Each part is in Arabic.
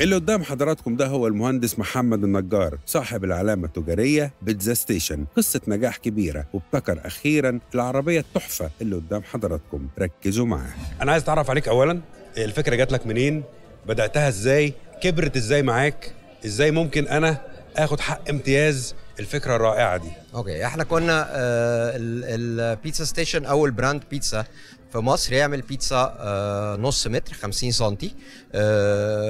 اللي قدام حضراتكم ده هو المهندس محمد النجار، صاحب العلامة التجارية بيتزا ستيشن. قصة نجاح كبيرة، وابتكر أخيراً العربية التحفة اللي قدام حضراتكم، ركزوا معاها. أنا عايز أتعرف عليك أولاً، الفكرة جات لك منين؟ بدأتها إزاي؟ كبرت إزاي معاك؟ إزاي ممكن أنا آخد حق امتياز الفكرة الرائعة دي؟ أوكي، إحنا كنا البيتزا ستيشن أول براند بيتزا في مصر يعمل بيتزا نص متر 50 سنتي.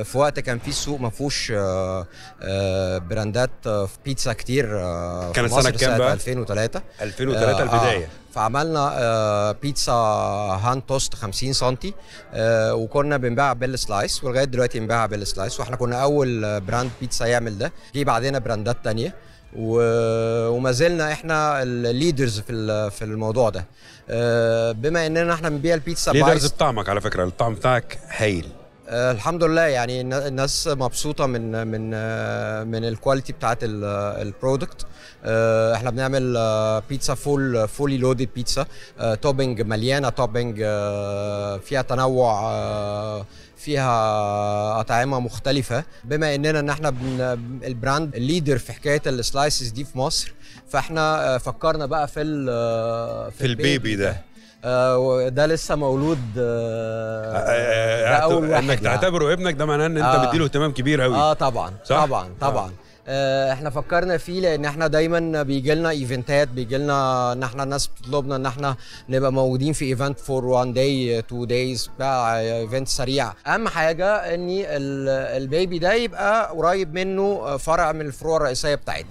في وقت كان في السوق ما فيهوش براندات بيتزا كتير في مصر. كانت سنة كام؟ 2003. 2003 البداية. فعملنا بيتزا هاند توست 50 سنتي، وكنا بنبيعها بالسلايس، ولغاية دلوقتي بنبيعها بالسلايس، واحنا كنا أول براند بيتزا يعمل ده. جه بعدين براندات تانية وما زلنا احنا الليدرز في الموضوع ده. بما اننا احنا بنبيع البيتزا ليدرز بطعمك، على فكره الطعم بتاعك هايل. الحمد لله، يعني الناس مبسوطه من الكواليتي بتاعت البرودكت. احنا بنعمل بيتزا فولي لودد بيتزا، توبنج مليانه توبنج، فيها تنوع، فيها أطعمة مختلفة. بما إننا إحنا البراند الليدر في حكاية السلايسز دي في مصر، فإحنا فكرنا بقى في البيبي ده. وده لسه مولود. ده أول واحد إنك تعتبره ابنك، ده معناه إن أنت بتديله اهتمام كبير أوي. طبعًا طبعًا طبعًا. احنا فكرنا فيه لان احنا دايما بيجيلنا ايفنتات، بيجيلنا ان احنا الناس بتطلبنا ان احنا نبقى موجودين في ايفنت فور 1 داي 2 دايز، بقى ايفنت سريع. اهم حاجه ان البيبي ده يبقى قريب منه فرع من الفروع الرئيسيه بتاعتنا.